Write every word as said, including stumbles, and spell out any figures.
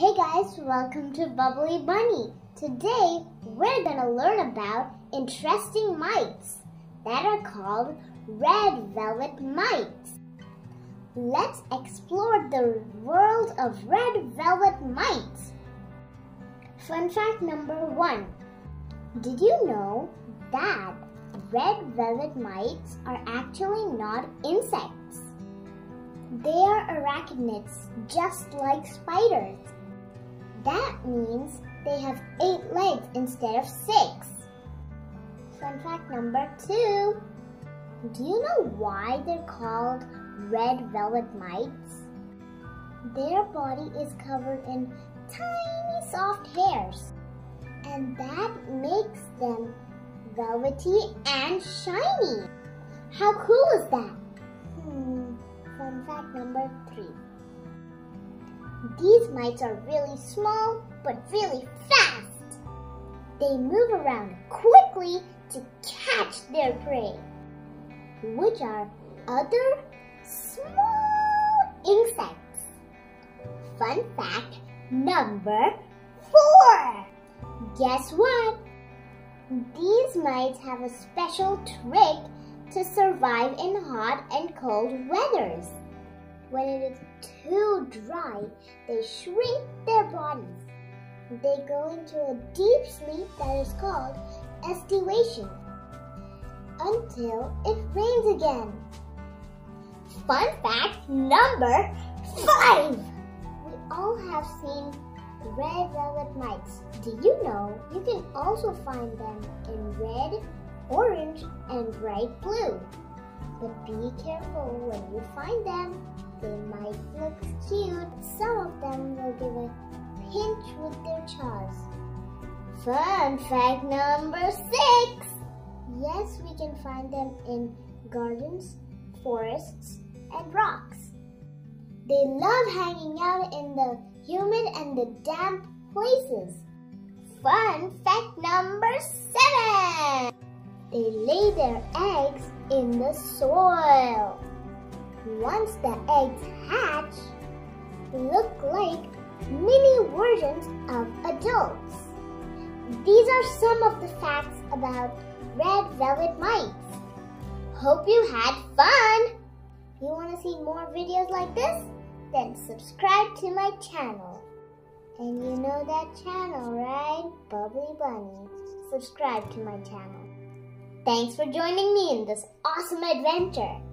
Hey guys, welcome to Bubbly Bunny. Today, we're gonna learn about interesting mites that are called red velvet mites. Let's explore the world of red velvet mites. Fun fact number one. Did you know that red velvet mites are actually not insects? They are arachnids, just like spiders. That means they have eight legs instead of six. Fun fact number two. Do you know why they're called red velvet mites? Their body is covered in tiny soft hairs, and that makes them velvety and shiny. How cool is that? Hmm. Fun fact number three. These mites are really small, but really fast. They move around quickly to catch their prey, which are other small insects. Fun fact number four. Guess what? These mites have a special trick to survive in hot and cold weathers. When it is too dry, they shrink their bodies. They go into a deep sleep that is called estivation until it rains again. Fun fact number five! We all have seen red velvet mites. Do you know you can also find them in red, orange, and bright blue? But be careful when you find them. They might look cute. Some of them will give a pinch with their claws. Fun fact number six! Yes, we can find them in gardens, forests, and rocks. They love hanging out in the humid and the damp places. Fun fact number seven! They lay their eggs in the soil. Once the eggs hatch, they look like mini versions of adults. These are some of the facts about red velvet mites. Hope you had fun! You want to see more videos like this? Then subscribe to my channel. And you know that channel, right? Bubbly Bunny. Subscribe to my channel. Thanks for joining me in this awesome adventure.